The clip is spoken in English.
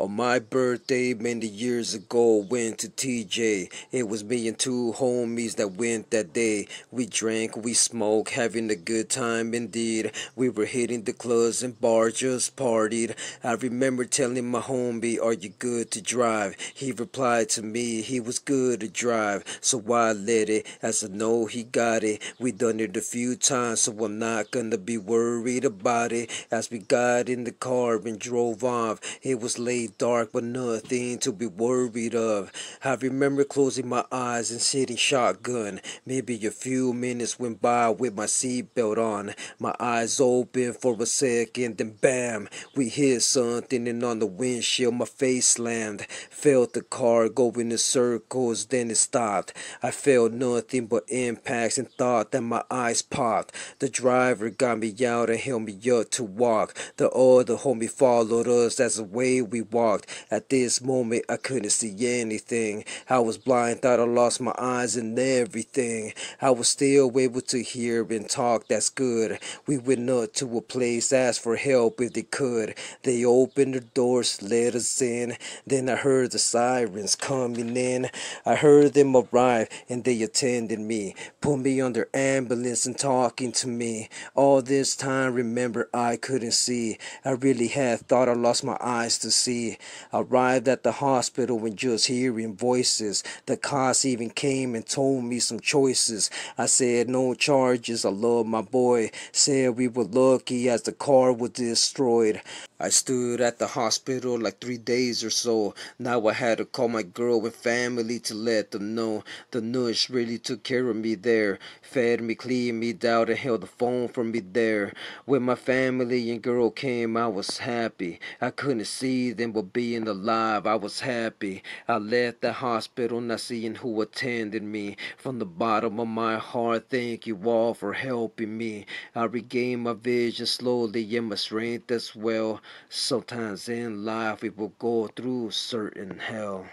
On my birthday many years ago, went to TJ. It was me and two homies that went that day. We drank, we smoked, having a good time indeed. We were hitting the clubs and bars, just partied. I remember telling my homie, are you good to drive? He replied to me, he was good to drive. So I let it, as I know he got it. We done it a few times, so I'm not gonna be worried about it. As we got in the car and drove off, it was late, dark, but nothing to be worried of. I remember closing my eyes and sitting shotgun. Maybe a few minutes went by with my seatbelt on. My eyes open for a second, then bam, we hit something, and on the windshield my face slammed. Felt the car go in circles, then it stopped. I felt nothing but impacts and thought that my eyes popped. The driver got me out and held me up to walk. The other homie followed us as the way we walked. At this moment I couldn't see anything. I was blind, thought I lost my eyes and everything. I was still able to hear and talk, that's good. We went up to a place, asked for help if they could. They opened the doors, let us in. Then I heard the sirens coming in. I heard them arrive and they attended me, put me on their ambulance and talking to me. All this time, remember, I couldn't see. I really had thought I lost my eyes to see. Arrived at the hospital and just hearing voices. The cops even came and told me some choices. I said no charges, I love my boy. Said we were lucky as the car was destroyed. I stood at the hospital like 3 days or so. Now I had to call my girl and family to let them know. The nurse really took care of me there. Fed me, cleaned me down, and held the phone for me there. When my family and girl came, I was happy. I couldn't see them, but being alive, I was happy. I left the hospital not seeing who attended me. From the bottom of my heart, thank you all for helping me. I regained my vision slowly and my strength as well. Sometimes in life we will go through certain hell.